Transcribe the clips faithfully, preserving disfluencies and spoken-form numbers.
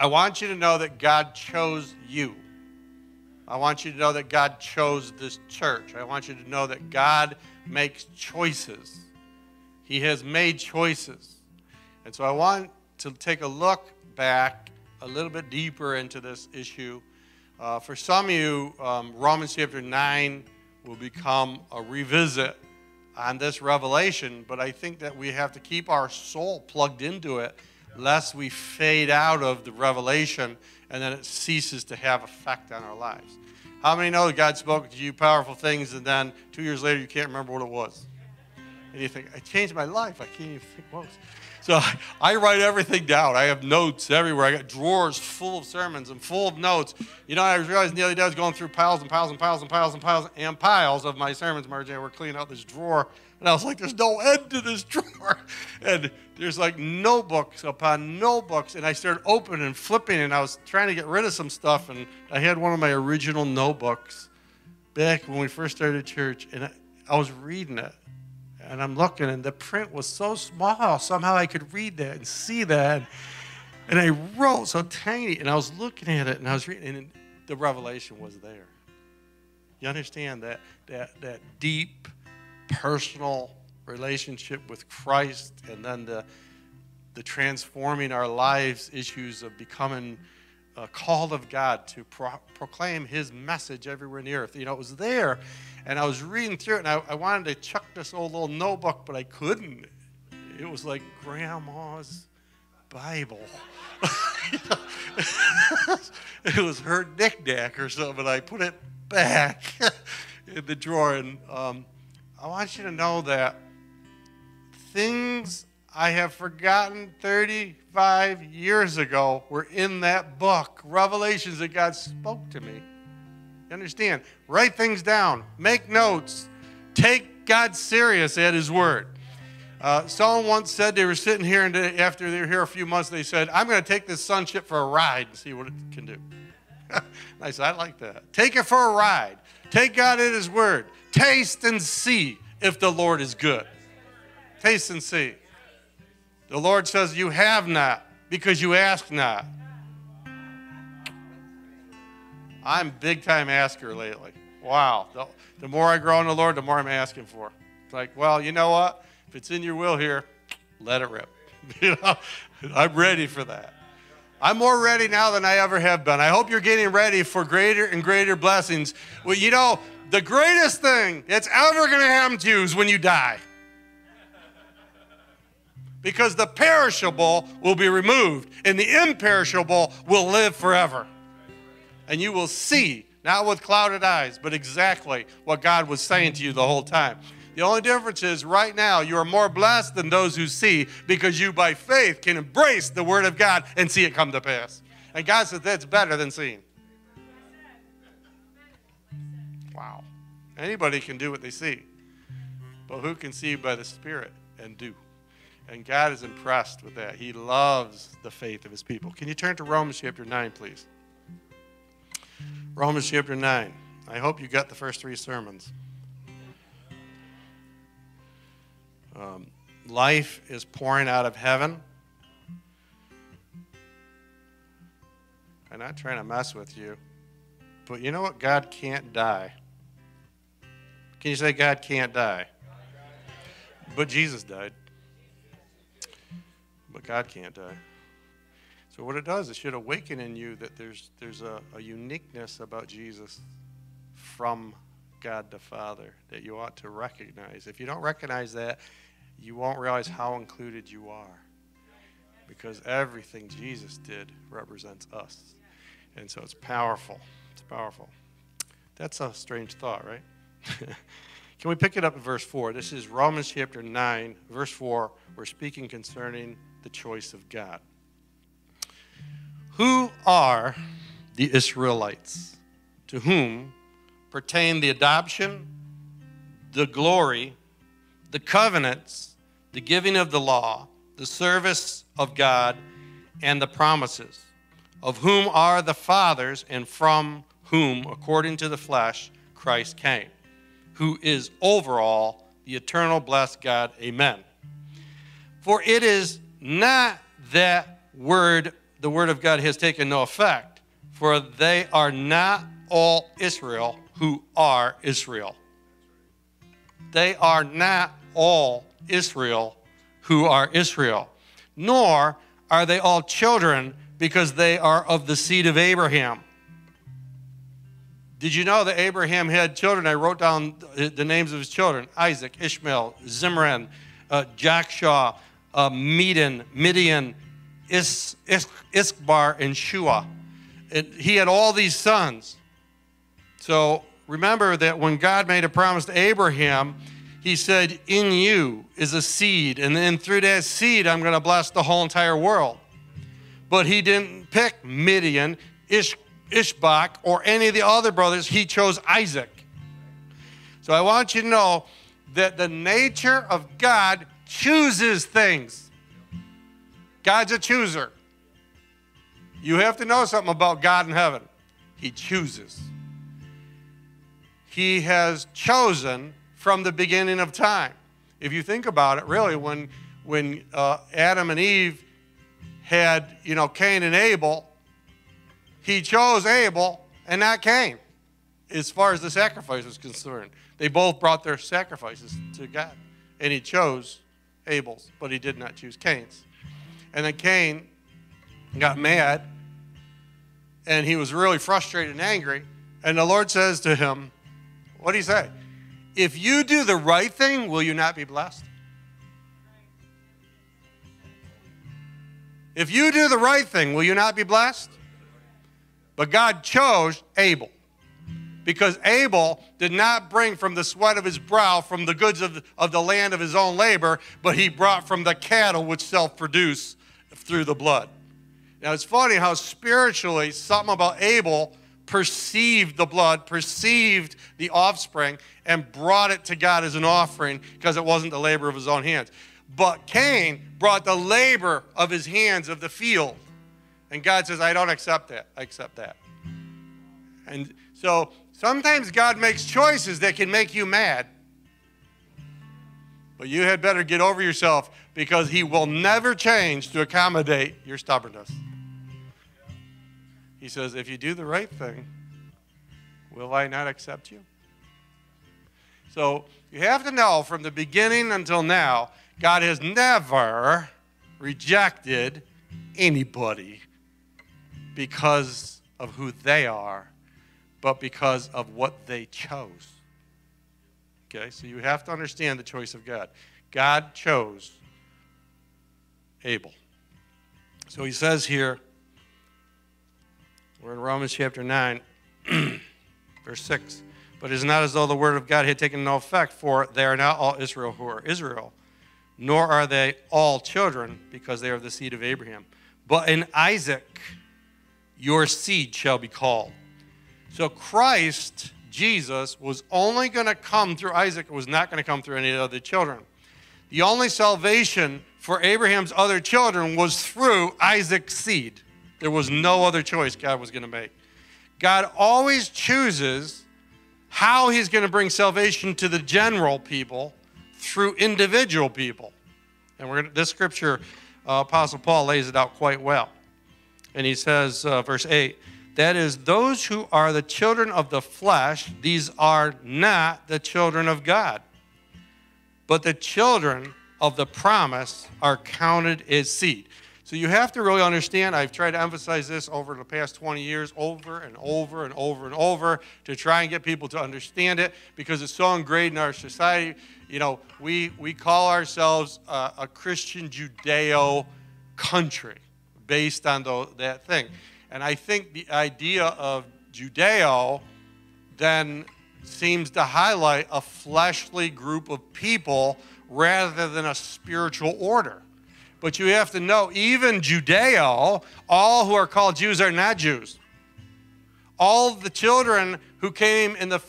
I want you to know that God chose you. I want you to know that God chose this church. I want you to know that God makes choices. He has made choices. And so I want to take a look back a little bit deeper into this issue. Uh, for some of you, um, Romans chapter nine will become a revisit on this revelation, but I think that we have to keep our soul plugged into it lest we fade out of the revelation and then it ceases to have effect on our lives. How many know that God spoke to you powerful things and then two years later you can't remember what it was? And you think, I changed my life. I can't even think what it was. So I write everything down. I have notes everywhere. I got drawers full of sermons and full of notes. You know, I was realizing the other day I was going through piles and piles and piles and piles and piles and piles, and piles of my sermons. Marge and I were cleaning out this drawer. And I was like, there's no end to this drawer. And there's like no books upon no books. And I started opening and flipping, and I was trying to get rid of some stuff. And I had one of my original notebooks back when we first started church. And I, I was reading it. And I'm looking, and the print was so small. Somehow I could read that and see that. And I wrote so tiny, and I was looking at it, and I was reading, and the revelation was there. You understand that, that, that deep, personal relationship with Christ, and then the, the transforming our lives issues of becoming a call of God to pro proclaim his message everywhere in the earth. You know, it was there, and I was reading through it, and I, I wanted to chuck this old little notebook, but I couldn't. It was like Grandma's Bible. You know? It was her knick-knack or something, and I put it back in the drawer. And um, I want you to know that things I have forgotten thirty-five years ago were in that book, revelations that God spoke to me. You understand? Write things down. Make notes. Take God serious at his word. Uh, someone once said they were sitting here, and after they were here a few months, they said, I'm going to take this sonship for a ride and see what it can do. I said, I like that. Take it for a ride. Take God at his word. Taste and see if the Lord is good. Taste and see. The Lord says, you have not because you ask not. I'm big-time asker lately. Wow. The, the more I grow in the Lord, the more I'm asking for. It's like, well, you know what? If it's in your will here, let it rip. You know, I'm ready for that. I'm more ready now than I ever have been. I hope you're getting ready for greater and greater blessings. Well, you know, the greatest thing that's ever going to happen to you is when you die. Because the perishable will be removed, and the imperishable will live forever. And you will see, not with clouded eyes, but exactly what God was saying to you the whole time. The only difference is right now you are more blessed than those who see, because you by faith can embrace the word of God and see it come to pass. And God says that's better than seeing. Wow. Anybody can do what they see. But who can see by the Spirit and do? And God is impressed with that. He loves the faith of his people. Can you turn to Romans chapter nine, please? Romans chapter nine. I hope you got the first three sermons. Um, life is pouring out of heaven. I'm not trying to mess with you, but you know what? God can't die. Can you say God can't die? But Jesus died. But God can't die. So what it does, it should awaken in you that there's, there's a, a uniqueness about Jesus from God the Father that you ought to recognize. If you don't recognize that, you won't realize how included you are, because everything Jesus did represents us. And so it's powerful. It's powerful. That's a strange thought, right? Can we pick it up at verse four? This is Romans chapter nine, verse four. We're speaking concerning the choice of God. Who are the Israelites, to whom pertain the adoption, the glory, the covenants, the giving of the law, the service of God, and the promises, of whom are the fathers, and from whom, according to the flesh, Christ came, who is over all, the eternal blessed God. Amen. For it is not that word the word of God has taken no effect, for they are not all Israel who are Israel. They are not all Israel who are Israel, nor are they all children, because they are of the seed of Abraham. Did you know that Abraham had children? I wrote down the names of his children: Isaac, Ishmael, Zimran, uh, Joshua, uh, Medan, Midian, Is, Is, Isbar, and Shua. And he had all these sons. So remember that when God made a promise to Abraham, he said, in you is a seed, and then through that seed, I'm going to bless the whole entire world. But he didn't pick Midian, Ish, Ishbak, or any of the other brothers. He chose Isaac. So I want you to know that the nature of God chooses things. God's a chooser. You have to know something about God in heaven. He chooses. He has chosen from the beginning of time. If you think about it, really, when, when uh, Adam and Eve had, you know, Cain and Abel, he chose Abel and not Cain, as far as the sacrifice was concerned. They both brought their sacrifices to God, and he chose Abel's, but he did not choose Cain's. And then Cain got mad, and he was really frustrated and angry, and the Lord says to him, what do you say? If you do the right thing, will you not be blessed? If you do the right thing, will you not be blessed? But God chose Abel, because Abel did not bring from the sweat of his brow, from the goods of the, of the land of his own labor, but he brought from the cattle which self-produce through the blood. Now, it's funny how spiritually something about Abel perceived the blood, perceived the offspring, and brought it to God as an offering, because it wasn't the labor of his own hands. But Cain brought the labor of his hands of the field. And God says, I don't accept that. I accept that. And so sometimes God makes choices that can make you mad. But you had better get over yourself, because he will never change to accommodate your stubbornness. He says, if you do the right thing, will I not accept you? So you have to know, from the beginning until now, God has never rejected anybody because of who they are, but because of what they chose. Okay, so you have to understand the choice of God. God chose Abel. So he says here, we're in Romans chapter nine, verse six. But it is not as though the word of God had taken no effect, for they are not all Israel who are Israel, nor are they all children, because they are the seed of Abraham. But in Isaac your seed shall be called. So Christ, Jesus, was only going to come through Isaac. It was not going to come through any other children. The only salvation for Abraham's other children was through Isaac's seed. There was no other choice God was going to make. God always chooses how he's going to bring salvation to the general people through individual people. And we're gonna, this scripture, uh, Apostle Paul lays it out quite well. And he says, uh, verse eight, that is, those who are the children of the flesh, these are not the children of God. But the children of the promise are counted as seed. So you have to really understand, I've tried to emphasize this over the past twenty years, over and over and over and over, to try and get people to understand it, because it's so ingrained in our society. You know, we, we call ourselves a, a Christian Judeo country based on the, that thing. And I think the idea of Judeo then seems to highlight a fleshly group of people rather than a spiritual order. But you have to know, even Judeo, all who are called Jews are not Jews. All the children who came in the,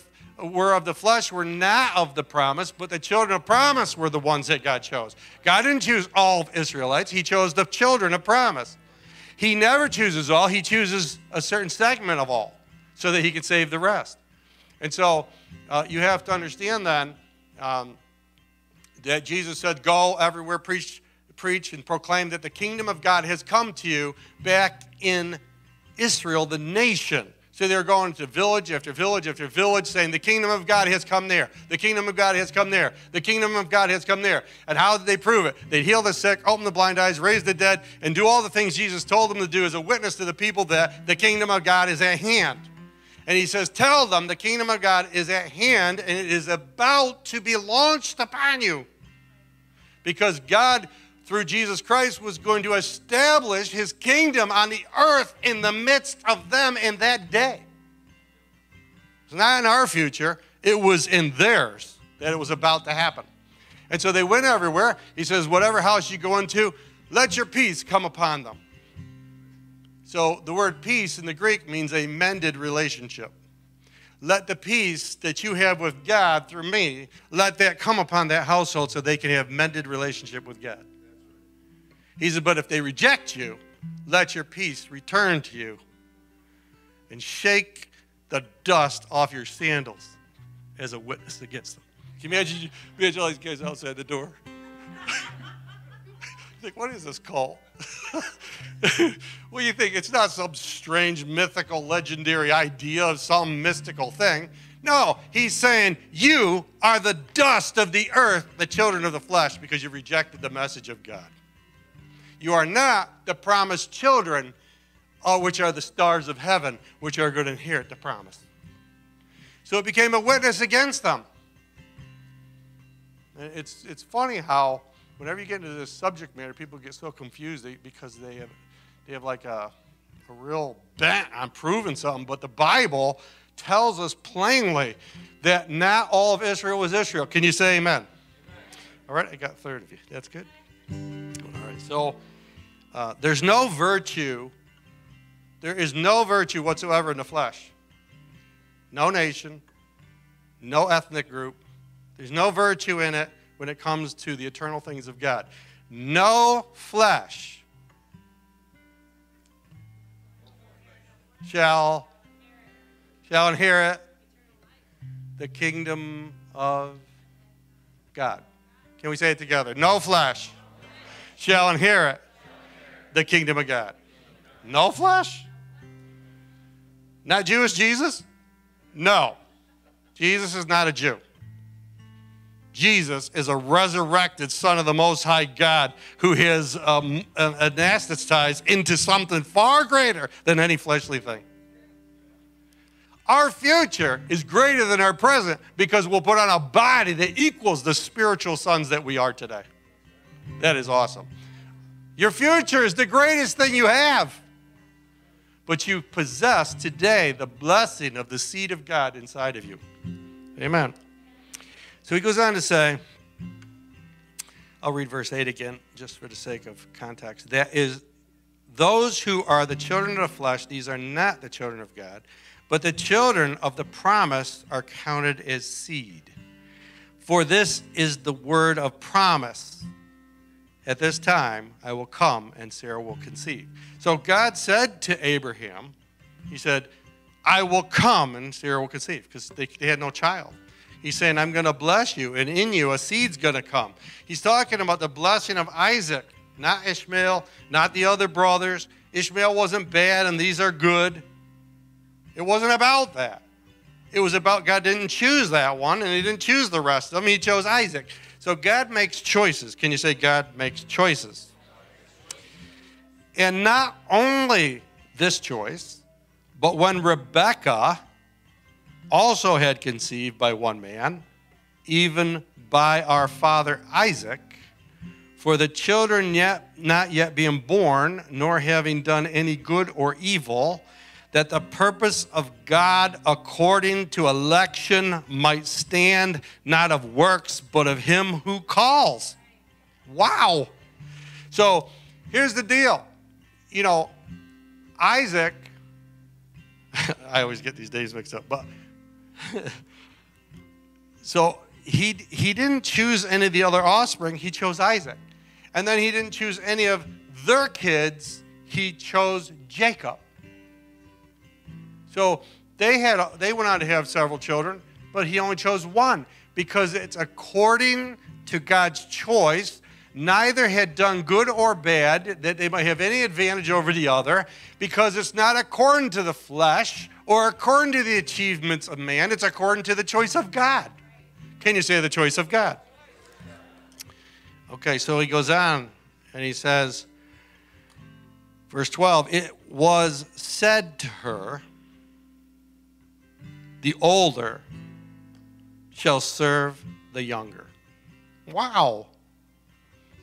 were of the flesh were not of the promise, but the children of promise were the ones that God chose. God didn't choose all of Israelites. He chose the children of promise. He never chooses all. He chooses a certain segment of all so that he can save the rest. And so uh, you have to understand then um, that Jesus said, go everywhere, preach preach and proclaim that the kingdom of God has come to you back in Israel, the nation. So they're going to village after village after village saying, the kingdom of God has come there. The kingdom of God has come there. The kingdom of God has come there. And how did they prove it? They'd heal the sick, open the blind eyes, raise the dead, and do all the things Jesus told them to do as a witness to the people that the kingdom of God is at hand. And he says, tell them the kingdom of God is at hand and it is about to be launched upon you. Because God, through Jesus Christ, was going to establish his kingdom on the earth in the midst of them in that day. It's not in our future. It was in theirs that it was about to happen. And so they went everywhere. He says, whatever house you go into, let your peace come upon them. So the word peace in the Greek means a mended relationship. Let the peace that you have with God through me, let that come upon that household so they can have mended relationship with God. He said, but if they reject you, let your peace return to you and shake the dust off your sandals as a witness against them. Can you imagine, imagine all these guys outside the door? Think, what is this call? Well, you think it's not some strange, mythical, legendary idea of some mystical thing. No, he's saying you are the dust of the earth, the children of the flesh, because you rejected the message of God. You are not the promised children, uh, which are the stars of heaven, which are going to inherit the promise. So it became a witness against them. And it's, it's funny how whenever you get into this subject matter, people get so confused because they have, they have like a, a real bent on proving something. But the Bible tells us plainly that not all of Israel was Israel. Can you say amen? Amen. All right, I got a third of you. That's good. All right, so uh, there's no virtue. There is no virtue whatsoever in the flesh. No nation, no ethnic group. There's no virtue in it. When it comes to the eternal things of God. No flesh shall, shall inherit the kingdom of God. Can we say it together? No flesh shall inherit the kingdom of God. No flesh? Not Jewish Jesus? No. Jesus is not a Jew. Jesus is a resurrected Son of the Most High God who has um, anesthetized into something far greater than any fleshly thing. Our future is greater than our present because we'll put on a body that equals the spiritual sons that we are today. That is awesome. Your future is the greatest thing you have, but you possess today the blessing of the seed of God inside of you. Amen. So he goes on to say, I'll read verse eight again, just for the sake of context. That is, those who are the children of the flesh, these are not the children of God, but the children of the promise are counted as seed. For this is the word of promise. At this time, I will come and Sarah will conceive. So God said to Abraham, he said, I will come and Sarah will conceive, because they, they had no child. He's saying, I'm going to bless you, and in you a seed's going to come. He's talking about the blessing of Isaac, not Ishmael, not the other brothers. Ishmael wasn't bad, and these are good. It wasn't about that. It was about God didn't choose that one, and he didn't choose the rest of them. He chose Isaac. So God makes choices. Can you say God makes choices? And not only this choice, but when Rebekah also had conceived by one man, even by our father Isaac, for the children yet not yet being born, nor having done any good or evil, that the purpose of God according to election might stand, not of works, but of him who calls. Wow. So here's the deal. You know, Isaac, I always get these days mixed up, but so he, he didn't choose any of the other offspring. He chose Isaac. And then he didn't choose any of their kids. He chose Jacob. So they, had, they went on to have several children, but he only chose one because it's according to God's choice neither had done good or bad, that they might have any advantage over the other, because it's not according to the flesh or according to the achievements of man, it's according to the choice of God. Can you say the choice of God? Okay, so he goes on and he says, verse twelve, it was said to her, the older shall serve the younger. Wow.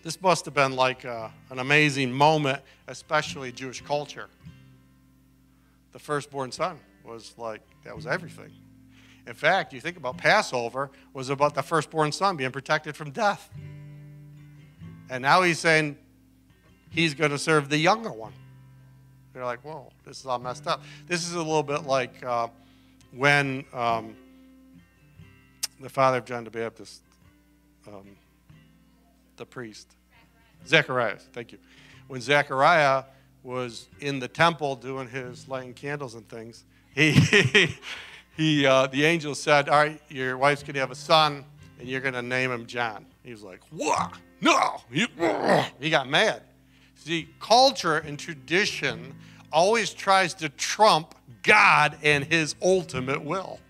This must have been like a, an amazing moment, especially Jewish culture. The firstborn son was like, that was everything. In fact, you think about Passover was about the firstborn son being protected from death. And now he's saying he's going to serve the younger one. You're like, whoa, this is all messed up. This is a little bit like uh, when um, the father of John the Baptist, um, the priest, Zacharias, thank you. When Zachariah was in the temple doing his lighting candles and things, he, he uh, the angel said, all right, your wife's going to have a son, and you're going to name him John. He was like, what? No. He, he got mad. See, culture and tradition always tries to trump God and his ultimate will.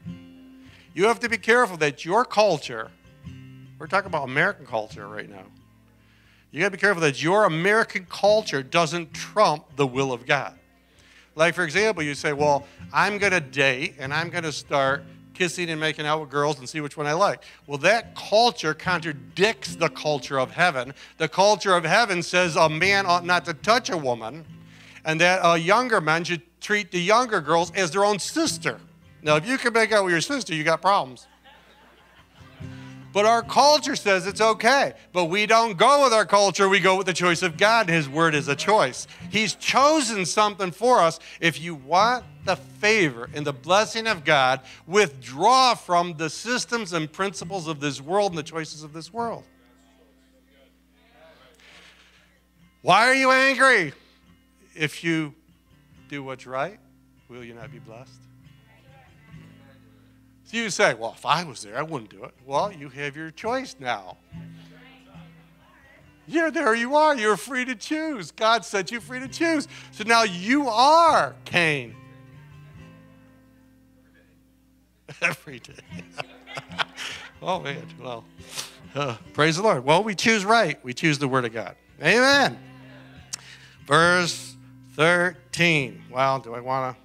You have to be careful that your culture, we're talking about American culture right now, you got to be careful that your American culture doesn't trump the will of God. Like, for example, you say, well, I'm going to date and I'm going to start kissing and making out with girls and see which one I like. Well, that culture contradicts the culture of heaven. The culture of heaven says a man ought not to touch a woman and that a younger man should treat the younger girls as their own sister. Now, if you can make out with your sister, you got problems. But our culture says it's okay. But we don't go with our culture. We go with the choice of God. His word is a choice. He's chosen something for us. If you want the favor and the blessing of God, withdraw from the systems and principles of this world and the choices of this world. Why are you angry? If you do what's right, will you not be blessed? So you say, well, if I was there, I wouldn't do it. Well, you have your choice now. Yeah, there you are. You're free to choose. God said you're free to choose. So now you are Cain. Every day. Oh, man. Well, uh, praise the Lord. Well, we choose right. We choose the word of God. Amen. Verse thirteen. Wow, do I want to?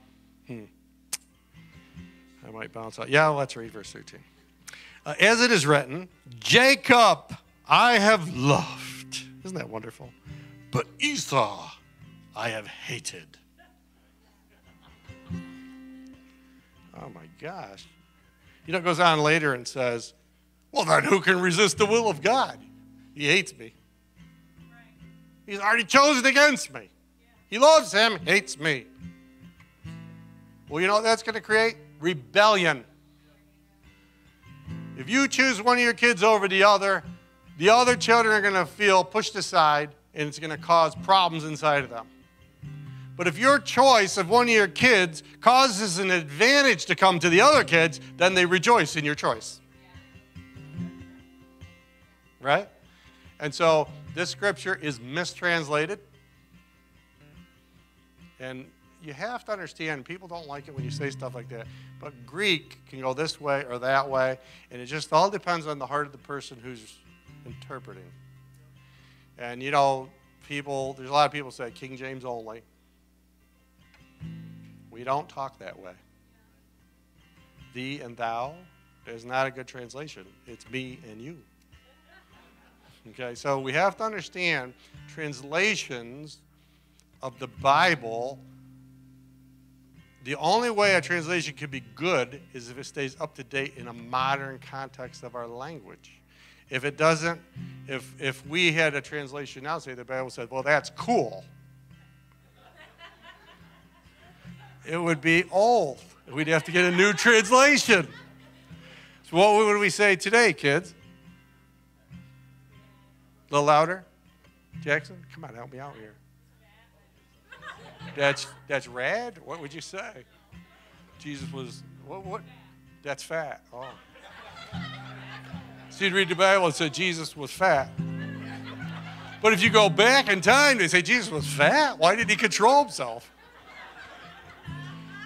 I might bounce out. Yeah, let's read verse thirteen. Uh, As it is written, Jacob I have loved. Isn't that wonderful? But Esau I have hated. Oh, my gosh. You know, it goes on later and says, well, then who can resist the will of God? He hates me. Right. He's already chosen against me. Yeah. He loves him, hates me. Well, you know what that's going to create? Rebellion. If you choose one of your kids over the other, the other children are going to feel pushed aside, and it's going to cause problems inside of them. But if your choice of one of your kids causes an advantage to come to the other kids, then they rejoice in your choice. Right? And so this scripture is mistranslated. And you have to understand, people don't like it when you say stuff like that, but Greek can go this way or that way, and it just all depends on the heart of the person who's interpreting. And, you know, people, there's a lot of people say King James only. We don't talk that way. Thee and thou is not a good translation. It's me and you. Okay, so we have to understand translations of the Bible. The only way a translation can be good is if it stays up to date in a modern context of our language. If it doesn't, if, if we had a translation now, say the Bible said, well, that's cool. It would be old. We'd have to get a new translation. So what would we say today, kids? A little louder? Jackson, come on, help me out here. That's, that's rad? What would you say? Jesus was, what? what? That's fat. Oh. So you'd read the Bible and say Jesus was fat. But if you go back in time, they say Jesus was fat. Why did he control himself?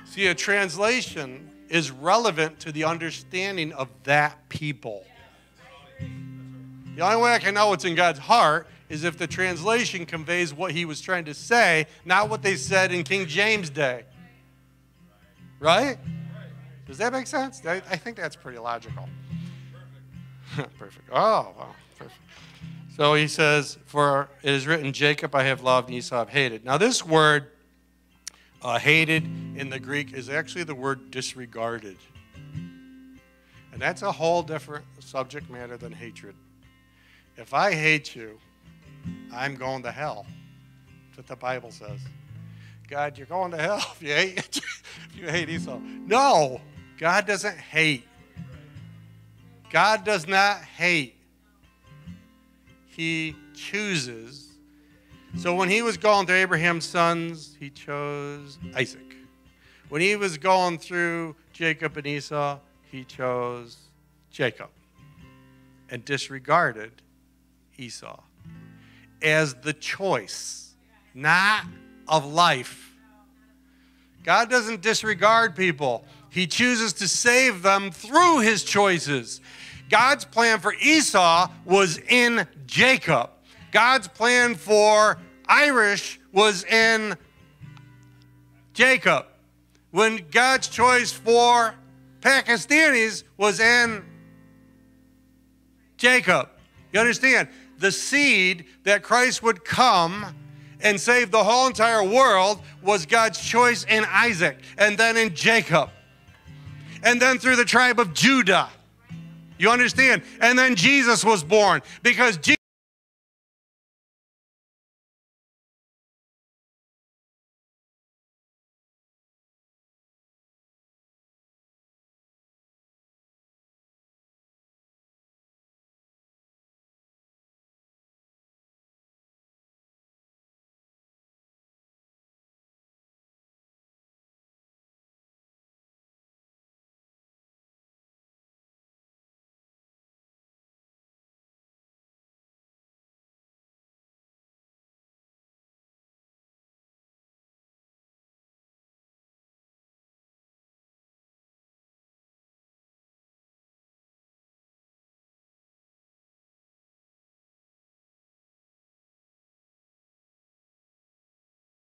See, a translation is relevant to the understanding of that people. The only way I can know what's in God's heart is if the translation conveys what he was trying to say, not what they said in King James Day. Right? Does that make sense? I think that's pretty logical. Perfect. Perfect. Oh, wow. Perfect. So he says, for it is written, Jacob I have loved and Esau I have hated. Now this word, uh, hated, in the Greek is actually the word disregarded. And that's a whole different subject matter than hatred. If I hate you, I'm going to hell. That's what the Bible says. God, you're going to hell if you hate, if you hate Esau. No, God doesn't hate. God does not hate. He chooses. So when he was going through Abraham's sons, he chose Isaac. When he was going through Jacob and Esau, he chose Jacob and disregarded Esau as the choice, not of life. God doesn't disregard people. He chooses to save them through his choices. God's plan for Esau was in Jacob. God's plan for Irish was in Jacob. When God's choice for Pakistanis was in Jacob. You understand? The seed that Christ would come and save the whole entire world was God's choice in Isaac, and then in Jacob, and then through the tribe of Judah. You understand? And then Jesus was born, because Jesus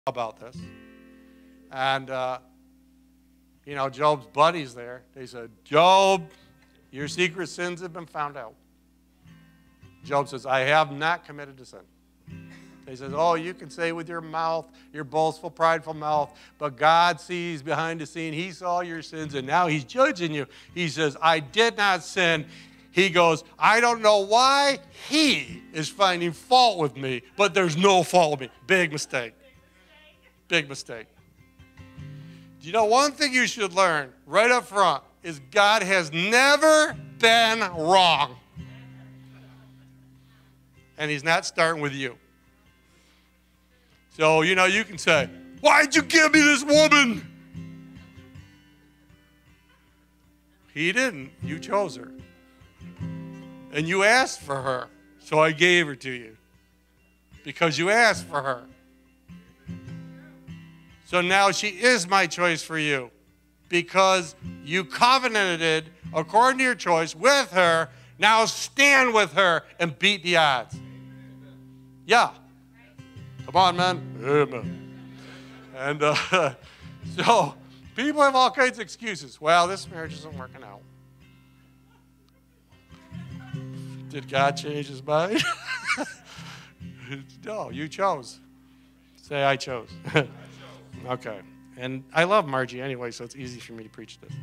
about this, and uh, you know, Job's buddies there, they said, Job, your secret sins have been found out. Job says, I have not committed a sin. He says, oh, you can say with your mouth, your boastful, prideful mouth, but God sees behind the scene. He saw your sins, and now he's judging you. He says, I did not sin. He goes, I don't know why he is finding fault with me, but there's no fault with me. Big mistake. Big mistake. Do you know one thing you should learn right up front is God has never been wrong. And he's not starting with you. So, you know, you can say, why'd you give me this woman? He didn't. You chose her. And you asked for her, so I gave her to you. Because you asked for her. So now she is my choice for you, because you covenanted according to your choice with her. Now stand with her and beat the odds. Yeah. Come on, man. Amen. And uh, so people have all kinds of excuses. Well, this marriage isn't working out. Did God change his mind? No, you chose. Say, I chose. Okay, and I love Margie anyway, so it's easy for me to preach this.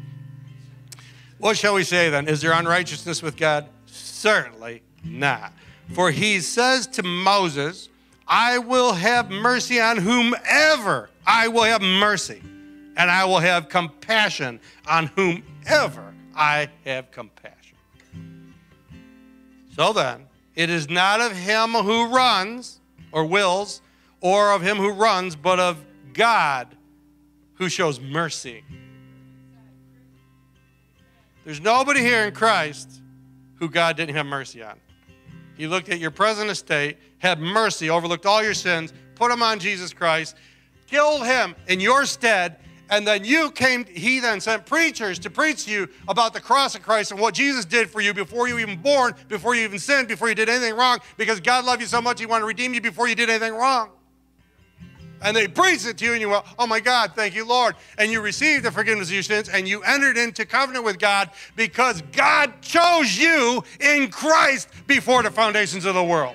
What shall we say then? Is there unrighteousness with God? Certainly not. For he says to Moses, I will have mercy on whomever I will have mercy, and I will have compassion on whomever I have compassion. So then, it is not of him who runs or wills, or of him who runs, but of God who shows mercy. There's nobody here in Christ who God didn't have mercy on. He looked at your present estate, had mercy, overlooked all your sins, put them on Jesus Christ, killed him in your stead, and then you came, he then sent preachers to preach to you about the cross of Christ and what Jesus did for you before you were even born, before you even sinned, before you did anything wrong, because God loved you so much, he wanted to redeem you before you did anything wrong. And they preached it to you, and you went, oh my God, thank you, Lord. And you received the forgiveness of your sins, and you entered into covenant with God because God chose you in Christ before the foundations of the world.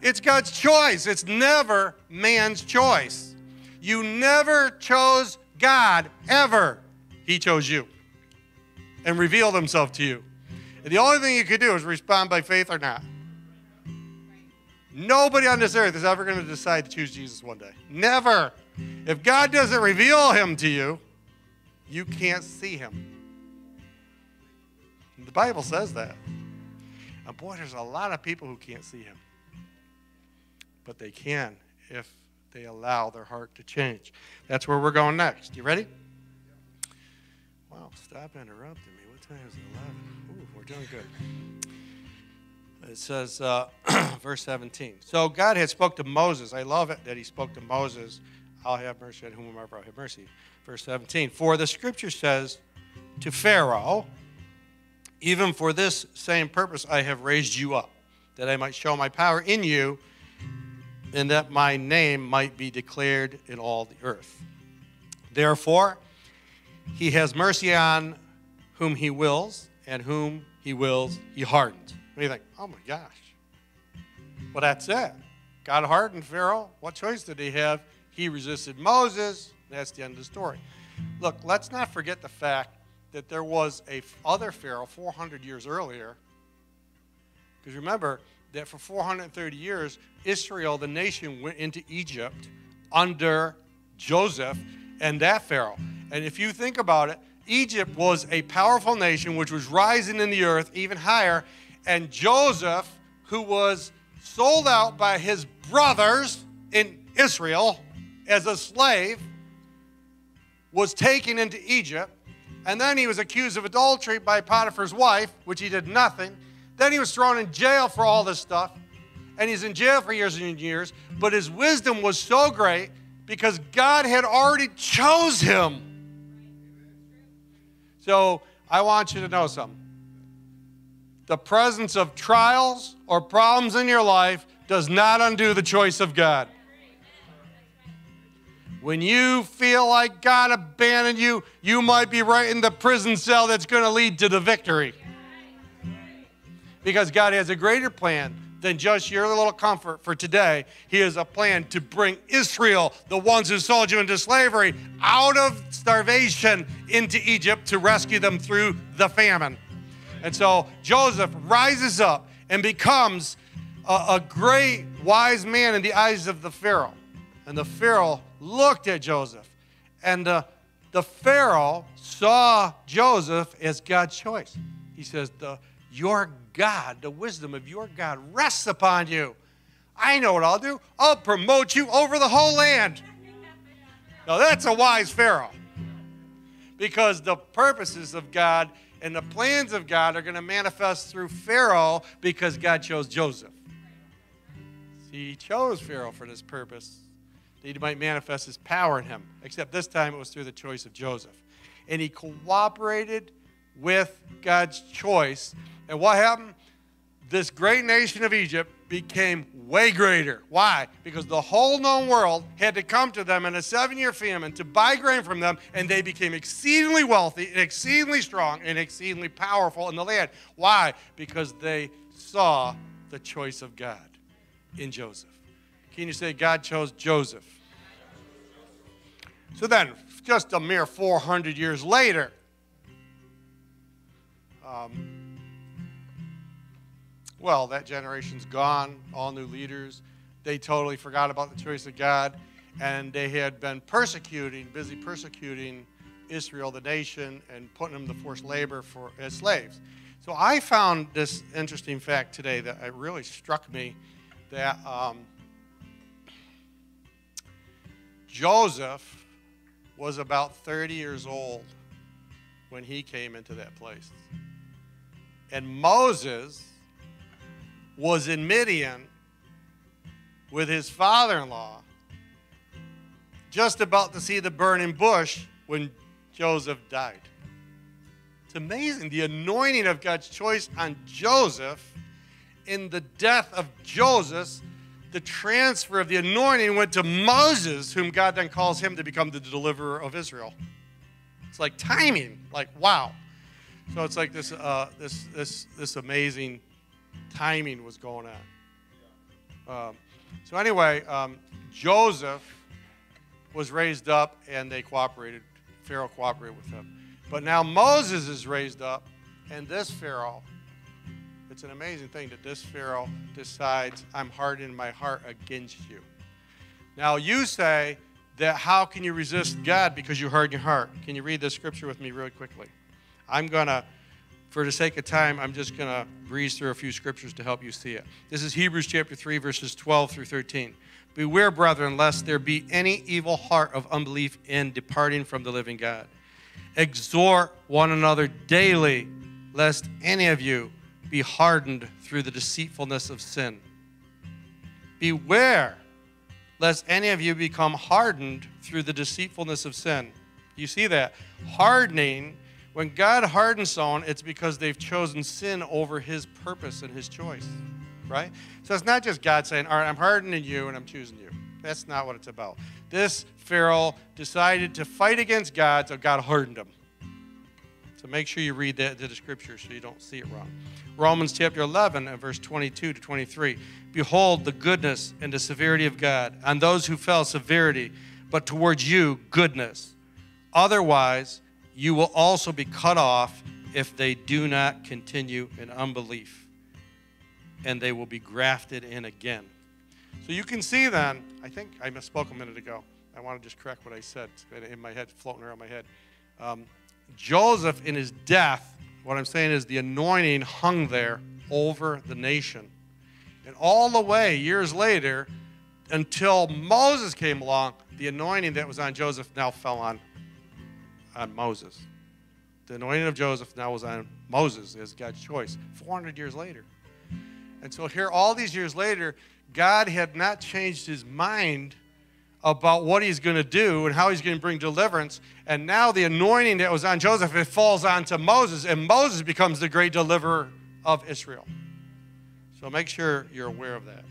It's God's choice. It's never man's choice. You never chose God, ever. He chose you and revealed himself to you. And the only thing you could do is respond by faith or not. Nobody on this earth is ever going to decide to choose Jesus one day. Never. If God doesn't reveal him to you, you can't see him. The Bible says that. And boy, there's a lot of people who can't see him. But they can if they allow their heart to change. That's where we're going next. You ready? Wow, stop interrupting me. What time is it? eleven. Ooh, we're doing good. It says, uh, verse seventeen, so God had spoke to Moses. I love it that he spoke to Moses. I'll have mercy on whomever I'll have mercy. Verse seventeen, for the scripture says to Pharaoh, even for this same purpose I have raised you up, that I might show my power in you, and that my name might be declared in all the earth. Therefore, he has mercy on whom he wills, and whom he wills he hardens. And you think, oh my gosh. Well, that's it. God hardened Pharaoh. What choice did he have? He resisted Moses. That's the end of the story. Look, let's not forget the fact that there was a other Pharaoh four hundred years earlier. Because remember that for four hundred thirty years, Israel, the nation, went into Egypt under Joseph and that Pharaoh. And if you think about it, Egypt was a powerful nation which was rising in the earth even higher. And Joseph, who was sold out by his brothers in Israel as a slave, was taken into Egypt. And then he was accused of adultery by Potiphar's wife, which he did nothing. Then he was thrown in jail for all this stuff. And he's in jail for years and years. But his wisdom was so great because God had already chose him. So I want you to know something. The presence of trials or problems in your life does not undo the choice of God. When you feel like God abandoned you, you might be right in the prison cell that's going to lead to the victory. Because God has a greater plan than just your little comfort for today. He has a plan to bring Israel, the ones who sold you into slavery, out of starvation into Egypt to rescue them through the famine. And so Joseph rises up and becomes a, a great wise man in the eyes of the Pharaoh. And the Pharaoh looked at Joseph. And the, the Pharaoh saw Joseph as God's choice. He says, the, your God, the wisdom of your God rests upon you. I know what I'll do. I'll promote you over the whole land. Now that's a wise Pharaoh. Because the purposes of God and the plans of God are going to manifest through Pharaoh because God chose Joseph. See, he chose Pharaoh for this purpose, that he might manifest his power in him, except this time it was through the choice of Joseph. And he cooperated with God's choice. And what happened? This great nation of Egypt became way greater. Why? Because the whole known world had to come to them in a seven-year famine to buy grain from them, and they became exceedingly wealthy, and exceedingly strong, and exceedingly powerful in the land. Why? Because they saw the choice of God in Joseph. Can you say God chose Joseph? So then, just a mere four hundred years later, um, well, that generation's gone, all new leaders. They totally forgot about the choice of God, and they had been persecuting, busy persecuting Israel, the nation, and putting them to forced labor for, as slaves. So I found this interesting fact today that it really struck me, that um, Joseph was about thirty years old when he came into that place. And Moses was in Midian with his father-in-law just about to see the burning bush when Joseph died. It's amazing, the anointing of God's choice on Joseph. In the death of Joseph, the transfer of the anointing went to Moses, whom God then calls him to become the deliverer of Israel. It's like timing, like wow. So it's like this, uh, this, this, this amazing timing was going on. Um, so anyway, um, Joseph was raised up, and they cooperated. Pharaoh cooperated with him. But now Moses is raised up, and this Pharaoh, it's an amazing thing that this Pharaoh decides, I'm hardening my heart against you. Now you say that how can you resist God because you harden your heart? Can you read this scripture with me really quickly? I'm going to, for the sake of time, I'm just going to breeze through a few scriptures to help you see it. This is Hebrews chapter three, verses twelve through thirteen. Beware, brethren, lest there be any evil heart of unbelief in departing from the living God. Exhort one another daily, lest any of you be hardened through the deceitfulness of sin. Beware, lest any of you become hardened through the deceitfulness of sin. You see that? Hardening. When God hardens someone, it's because they've chosen sin over his purpose and his choice, right? So it's not just God saying, all right, I'm hardening you and I'm choosing you. That's not what it's about. This Pharaoh decided to fight against God, so God hardened him. So make sure you read that to the scripture so you don't see it wrong. Romans chapter eleven and verse twenty-two to twenty-three. Behold the goodness and the severity of God. On those who fell, severity, but towards you, goodness. Otherwise, you will also be cut off if they do not continue in unbelief, and they will be grafted in again. So you can see then, I think I misspoke a minute ago. I want to just correct what I said. It's been in my head, floating around my head. Um, Joseph in his death, what I'm saying is the anointing hung there over the nation. And all the way, years later, until Moses came along, the anointing that was on Joseph now fell on on Moses. The anointing of Joseph now was on Moses as God's choice, four hundred years later. And so here, all these years later, God had not changed his mind about what he's going to do and how he's going to bring deliverance. And now the anointing that was on Joseph, it falls onto Moses, and Moses becomes the great deliverer of Israel. So make sure you're aware of that.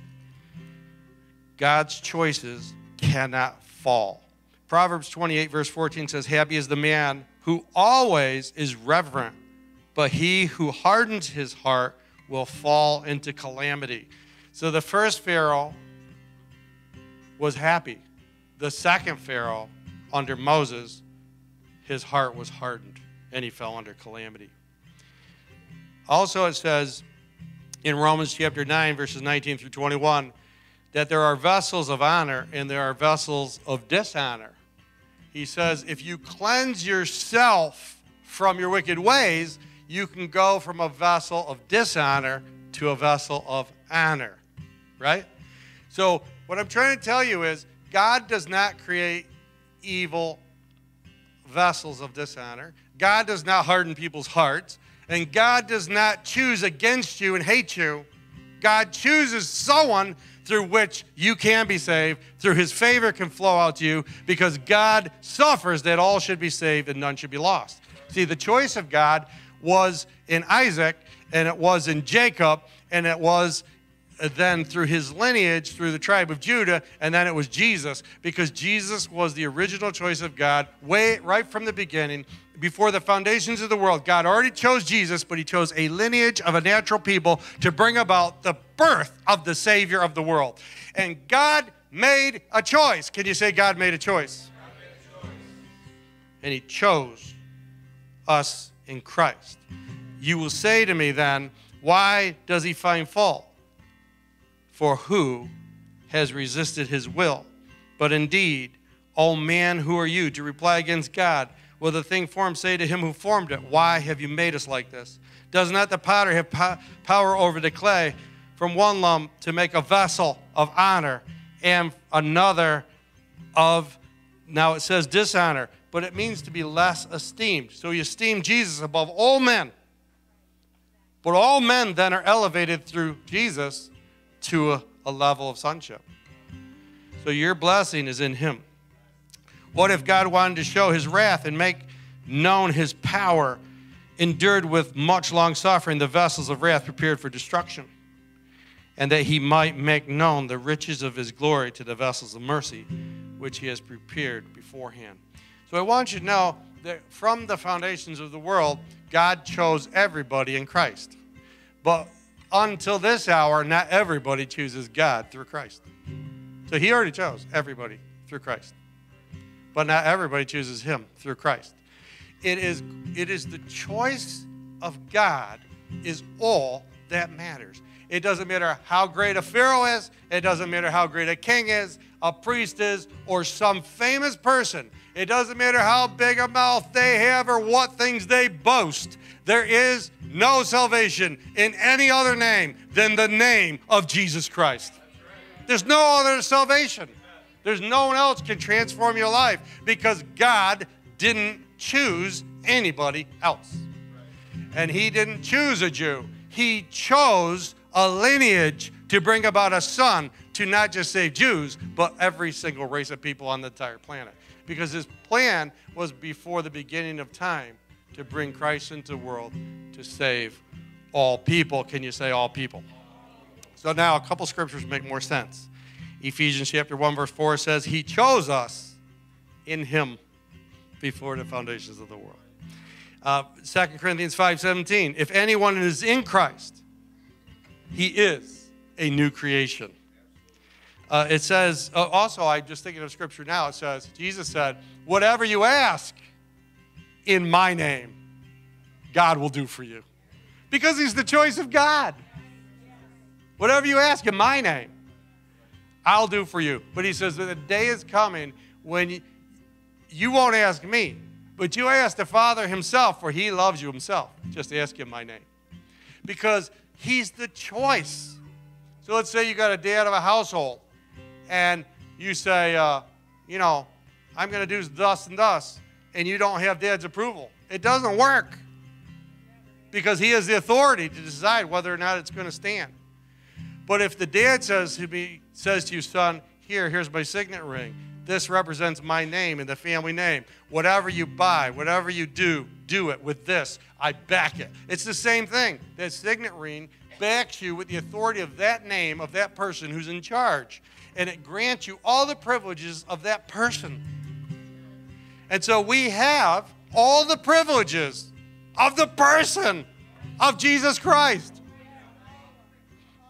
God's choices cannot fall. Proverbs twenty-eight, verse fourteen says, happy is the man who always is reverent, but he who hardens his heart will fall into calamity. So the first Pharaoh was happy. The second Pharaoh, under Moses, his heart was hardened, and he fell under calamity. Also, it says in Romans chapter nine, verses nineteen through twenty-one, that there are vessels of honor and there are vessels of dishonor. He says, if you cleanse yourself from your wicked ways, you can go from a vessel of dishonor to a vessel of honor, right? So what I'm trying to tell you is God does not create evil vessels of dishonor. God does not harden people's hearts. And God does not choose against you and hate you. God chooses someone through which you can be saved, through his favor can flow out to you, because God suffers that all should be saved and none should be lost. See, the choice of God was in Isaac, and it was in Jacob, and it was then through his lineage, through the tribe of Judah, and then it was Jesus, because Jesus was the original choice of God way right from the beginning. Before the foundations of the world, God already chose Jesus, but he chose a lineage of a natural people to bring about the birth of the Savior of the world. And God made a choice. Can you say God made a choice? God made a choice. And he chose us in Christ. You will say to me then, why does he find fault? For who has resisted his will? But indeed, O man, who are you to reply against God? Will the thing formed say to him who formed it, why have you made us like this? Does not the potter have po power over the clay from one lump to make a vessel of honor and another of, now it says dishonor, but it means to be less esteemed. So you esteem Jesus above all men. But all men then are elevated through Jesus to a, a level of sonship. So your blessing is in him. What if God wanted to show his wrath and make known his power, endured with much long suffering the vessels of wrath prepared for destruction, and that he might make known the riches of his glory to the vessels of mercy, which he has prepared beforehand? So I want you to know that from the foundations of the world, God chose everybody in Christ. But until this hour, not everybody chooses God through Christ. So he already chose everybody through Christ. But not everybody chooses him through Christ. It is, it is the choice of God is all that matters. It doesn't matter how great a Pharaoh is. It doesn't matter how great a king is, a priest is, or some famous person. It doesn't matter how big a mouth they have or what things they boast. There is no salvation in any other name than the name of Jesus Christ. There's no other salvation. There's no one else can transform your life because God didn't choose anybody else. And he didn't choose a Jew. He chose a lineage to bring about a son to not just save Jews, but every single race of people on the entire planet. Because his plan was before the beginning of time to bring Christ into the world to save all people. Can you say all people? So now a couple scriptures make more sense. Ephesians chapter one, verse four says, he chose us in him before the foundations of the world. Uh, Second Corinthians five seventeen, if anyone is in Christ, he is a new creation. Uh, it says, uh, also, I'm just thinking of scripture now, it says, Jesus said, whatever you ask in my name, God will do for you. Because he's the choice of God. Whatever you ask in my name, I'll do for you. But he says that the day is coming when you, you won't ask me, but you ask the Father himself, for he loves you himself. Just ask him my name. Because he's the choice. So let's say you got a dad of a household, and you say, uh, you know, I'm going to do thus and thus, and you don't have dad's approval. It doesn't work because he has the authority to decide whether or not it's going to stand. But if the dad says to me, says to you, son, here, here's my signet ring. This represents my name and the family name. Whatever you buy, whatever you do, do it with this. I back it. It's the same thing. That signet ring backs you with the authority of that name, of that person who's in charge. And it grants you all the privileges of that person. And so we have all the privileges of the person of Jesus Christ.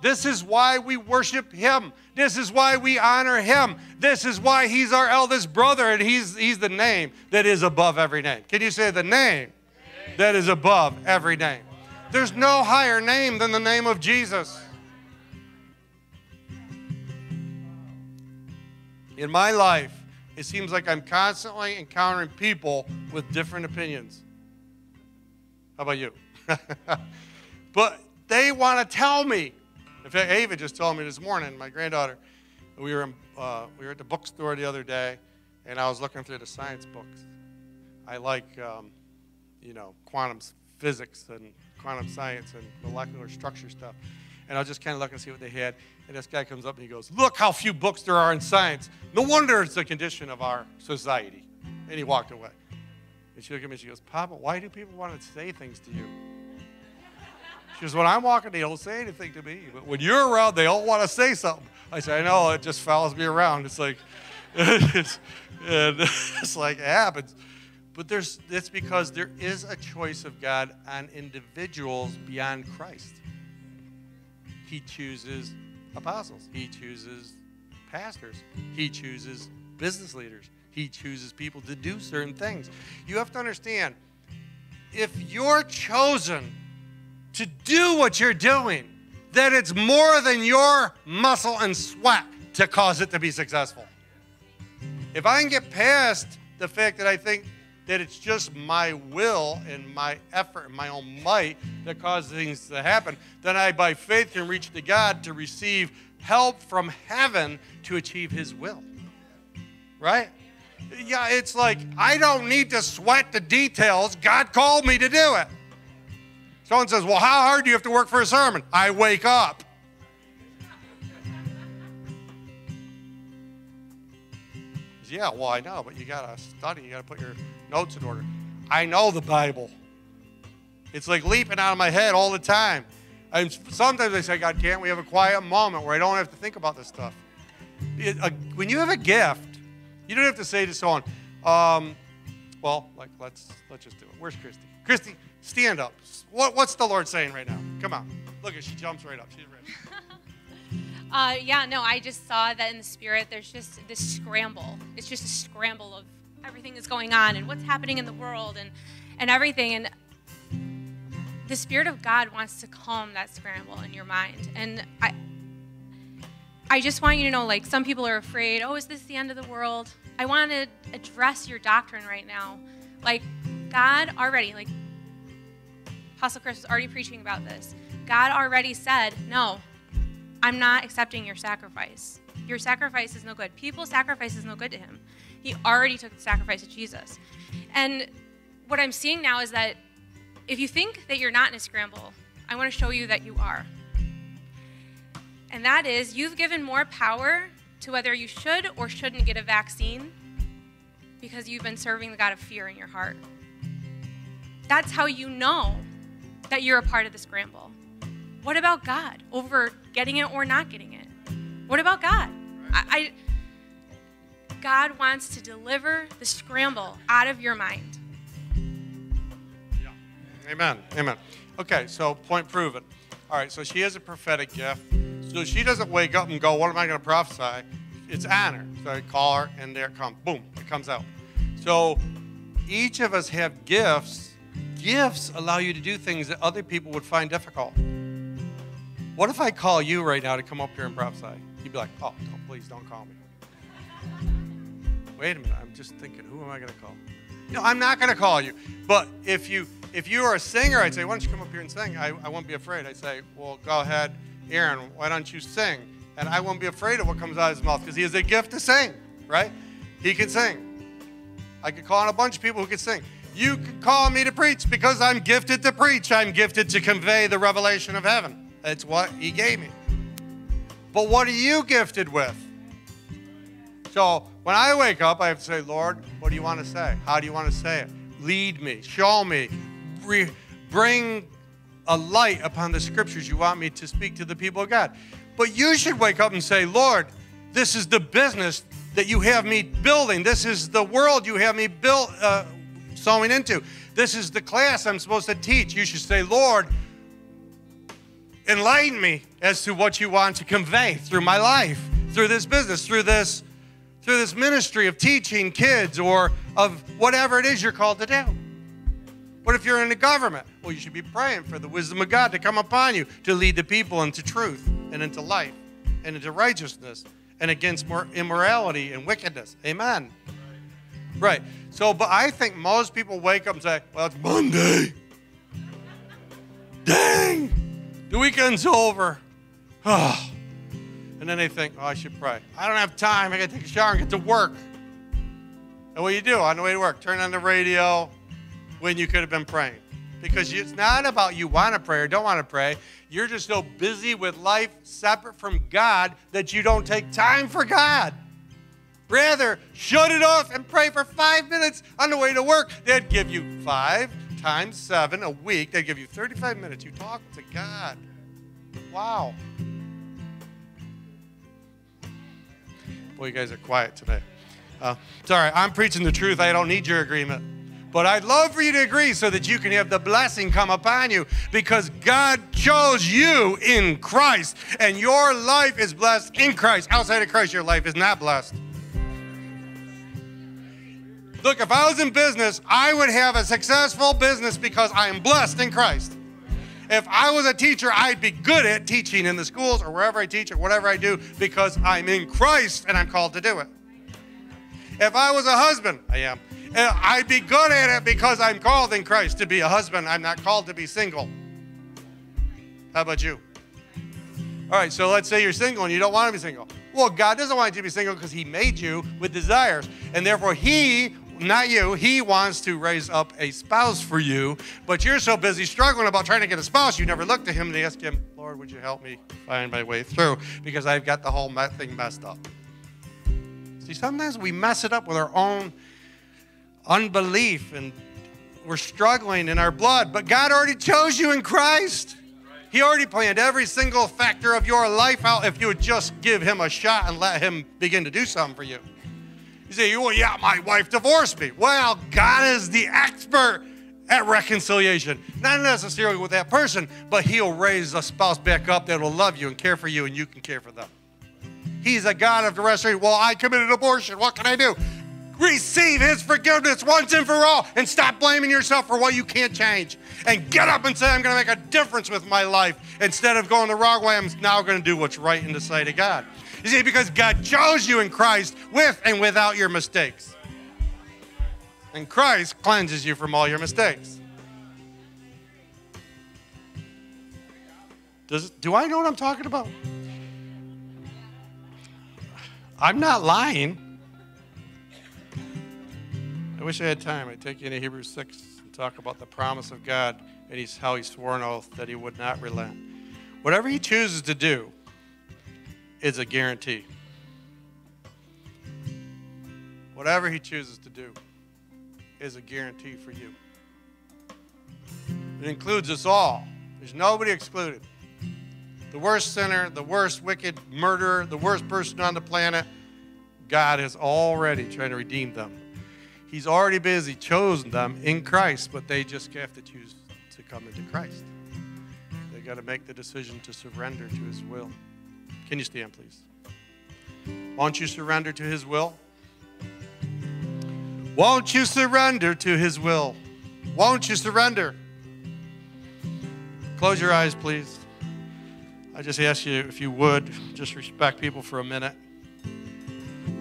This is why we worship him. This is why we honor him. This is why he's our eldest brother, and he's, he's the name that is above every name. Can you say the name that is above every name? There's no higher name than the name of Jesus. In my life, it seems like I'm constantly encountering people with different opinions. How about you? But they want to tell me. In fact, Ava just told me this morning, my granddaughter, we were, in, uh, we were at the bookstore the other day, and I was looking through the science books. I like, um, you know, quantum physics and quantum science and molecular structure stuff. And I was just kind of looking to see what they had. And this guy comes up and he goes, look how few books there are in science. No wonder it's the condition of our society. And he walked away. And she looked at me and she goes, Papa, why do people want to say things to you? She goes, when I'm walking, they don't say anything to me. But when you're around, they all want to say something. I say, I know, it just follows me around. It's like, it's, it's like it happens. But there's, it's because there is a choice of God on individuals beyond Christ. He chooses apostles. He chooses pastors. He chooses business leaders. He chooses people to do certain things. You have to understand, if you're chosen to do what you're doing, that it's more than your muscle and sweat to cause it to be successful. If I can get past the fact that I think that it's just my will and my effort and my own might that causes things to happen, then I, by faith, can reach to God to receive help from heaven to achieve his will. Right? Yeah, it's like, I don't need to sweat the details. God called me to do it. Someone says, well, how hard do you have to work for a sermon? I wake up. Yeah, well, I know, but you got to study. You got to put your notes in order. I know the Bible. It's like leaping out of my head all the time. And sometimes I say, God, can't we have a quiet moment where I don't have to think about this stuff? It, uh, when you have a gift, you don't have to say to someone, um, well, like, let's, let's just do it. Where's Christy? Christy, stand up. What, what's the Lord saying right now? Come on. Look at, she jumps right up. She's ready. Uh, yeah, no, I just saw that in the spirit, there's just this scramble. It's just a scramble of everything that's going on and what's happening in the world and, and everything. And the Spirit of God wants to calm that scramble in your mind. And I I just want you to know, like, some people are afraid, oh, is this the end of the world? I want to address your doctrine right now. Like, God already, like, Apostle Chris was already preaching about this. God already said, no. I'm not accepting your sacrifice. Your sacrifice is no good. People's sacrifice is no good to him. He already took the sacrifice of Jesus. And what I'm seeing now is that if you think that you're not in a scramble, I want to show you that you are. And that is, you've given more power to whether you should or shouldn't get a vaccine because you've been serving the God of fear in your heart. That's how you know that you're a part of the scramble. What about God over getting it or not getting it? What about God? I, I, God wants to deliver the scramble out of your mind. Yeah. Amen. Amen. Okay, so point proven. All right, so she has a prophetic gift. So she doesn't wake up and go, what am I going to prophesy? It's on her. So I call her, and there it comes. Boom, it comes out. So each of us have gifts. Gifts allow you to do things that other people would find difficult. What if I call you right now to come up here and prophesy? You'd be like, oh, no, please don't call me. Wait a minute, I'm just thinking, who am I going to call? No, I'm not going to call you. But if you if you are a singer, I'd say, why don't you come up here and sing? I, I won't be afraid. I'd say, well, go ahead, Aaron, why don't you sing? And I won't be afraid of what comes out of his mouth because he has a gift to sing, right? He can sing. I could call on a bunch of people who could sing. You could call me to preach because I'm gifted to preach. I'm gifted to convey the revelation of heaven. It's what he gave me. But what are you gifted with? So when I wake up, I have to say, Lord, what do you want to say? How do you want to say it? Lead me. Show me. Bring a light upon the scriptures you want me to speak to the people of God. But you should wake up and say, Lord, this is the business that you have me building. This is the world you have me built, uh, sowing into. This is the class I'm supposed to teach. You should say, Lord, enlighten me as to what you want to convey through my life, through this business, through this, through this ministry of teaching kids or of whatever it is you're called to do. What if you're in the government? Well, you should be praying for the wisdom of God to come upon you, to lead the people into truth and into life and into righteousness and against immorality and wickedness. Amen. Right. So, but I think most people wake up and say, well, it's Monday. Dang. The weekend's over. Oh. And then they think, oh, I should pray. I don't have time. I got to take a shower and get to work. And what do you do on the way to work? Turn on the radio when you could have been praying. Because it's not about you want to pray or don't want to pray. You're just so busy with life separate from God that you don't take time for God. Rather, shut it off and pray for five minutes on the way to work. They'd give you five times seven a week, they give you thirty-five minutes. You talk to God. Wow. Boy, you guys are quiet today. Uh, sorry, I'm preaching the truth. I don't need your agreement. But I'd love for you to agree so that you can have the blessing come upon you because God chose you in Christ, and your life is blessed in Christ. Outside of Christ, your life is not blessed. Look, if I was in business, I would have a successful business because I am blessed in Christ. If I was a teacher, I'd be good at teaching in the schools or wherever I teach or whatever I do because I'm in Christ and I'm called to do it. If I was a husband, I am. I'd be good at it because I'm called in Christ to be a husband. I'm not called to be single. How about you? All right, so let's say you're single and you don't want to be single. Well, God doesn't want you to be single because he made you with desires, and therefore he not you, he wants to raise up a spouse for you, but you're so busy struggling about trying to get a spouse, you never look to him and ask him, Lord, would you help me find my way through? Because I've got the whole thing messed up. See, sometimes we mess it up with our own unbelief, and we're struggling in our blood, but God already chose you in Christ. He already planned every single factor of your life out if you would just give him a shot and let him begin to do something for you. You say, well, yeah, my wife divorced me. Well, God is the expert at reconciliation. Not necessarily with that person, but he'll raise a spouse back up that will love you and care for you, and you can care for them. He's a God of the restoration. Well, I committed abortion. What can I do? Receive his forgiveness once and for all, and stop blaming yourself for what you can't change. And get up and say, I'm going to make a difference with my life. Instead of going the wrong way, I'm now going to do what's right in the sight of God. You see, because God chose you in Christ with and without your mistakes. And Christ cleanses you from all your mistakes. Does, do I know what I'm talking about? I'm not lying. I wish I had time. I'd take you into Hebrews six and talk about the promise of God and he's, how he swore an oath that he would not relent. Whatever he chooses to do is a guarantee. Whatever he chooses to do is a guarantee for you. It includes us all. There's nobody excluded. The worst sinner, the worst wicked murderer, the worst person on the planet, God is already trying to redeem them. He's already busy, chosen them in Christ, but they just have to choose to come into Christ. They've got to make the decision to surrender to his will. Can you stand, please? Won't you surrender to his will? Won't you surrender to his will? Won't you surrender? Close your eyes, please. I just ask you, if you would, just respect people for a minute.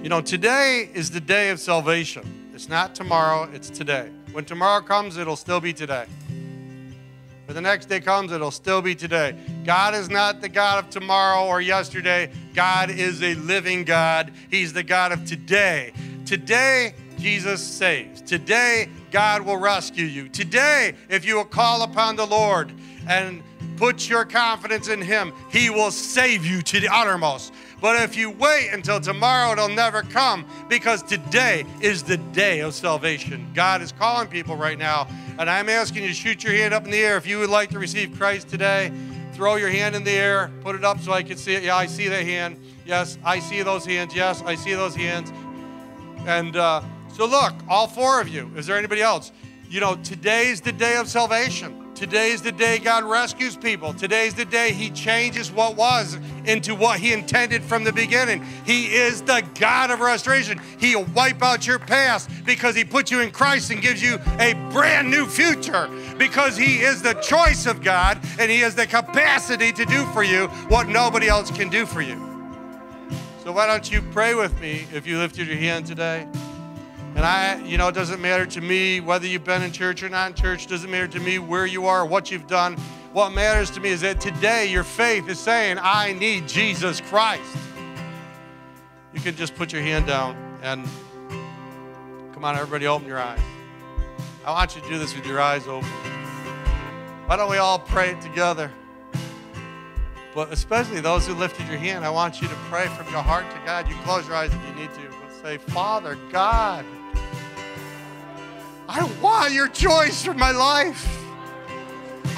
You know, today is the day of salvation. It's not tomorrow, it's today. When tomorrow comes, it'll still be today. When the next day comes, it'll still be today. God is not the God of tomorrow or yesterday. God is a living God. He's the God of today. Today, Jesus saves. Today, God will rescue you. Today, if you will call upon the Lord and put your confidence in him, he will save you to the uttermost. But if you wait until tomorrow, it'll never come, because today is the day of salvation. God is calling people right now, and I'm asking you to shoot your hand up in the air. If you would like to receive Christ today, throw your hand in the air, put it up so I can see it. Yeah, I see that hand. Yes, I see those hands. Yes, I see those hands. And uh, so look, all four of you. Is there anybody else? You know, today's the day of salvation. Today's the day God rescues people. Today's the day he changes what was into what he intended from the beginning. He is the God of restoration. He'll wipe out your past because he put you in Christ and gives you a brand new future, because he is the choice of God and he has the capacity to do for you what nobody else can do for you. So why don't you pray with me if you lifted your hand today? And I, you know, it doesn't matter to me whether you've been in church or not in church. Doesn't matter to me where you are or what you've done. What matters to me is that today your faith is saying, I need Jesus Christ. You can just put your hand down and come on, everybody, open your eyes. I want you to do this with your eyes open. Why don't we all pray it together? But especially those who lifted your hand, I want you to pray from your heart to God. You can close your eyes if you need to. But say, Father God, I want your choice for my life.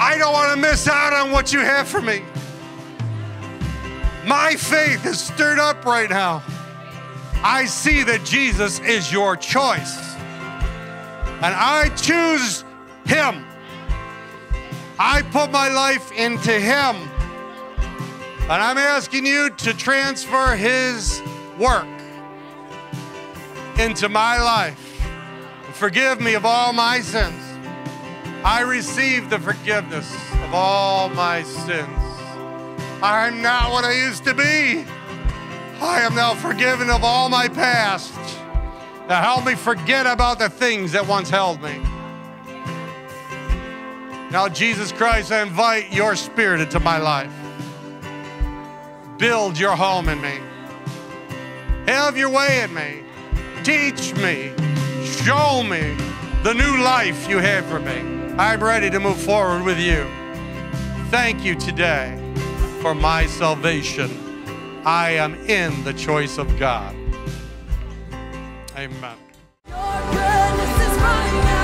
I don't want to miss out on what you have for me. My faith is stirred up right now. I see that Jesus is your choice, and I choose him. I put my life into him, and I'm asking you to transfer his work into my life. Forgive me of all my sins. I receive the forgiveness of all my sins. I'm not what I used to be. I am now forgiven of all my past. Now help me forget about the things that once held me. Now, Jesus Christ, I invite your spirit into my life. Build your home in me. Have your way in me. Teach me. Show me the new life you have for me. I'm ready to move forward with you. Thank you today for my salvation. I am in the choice of God. Amen. Your goodness is running out.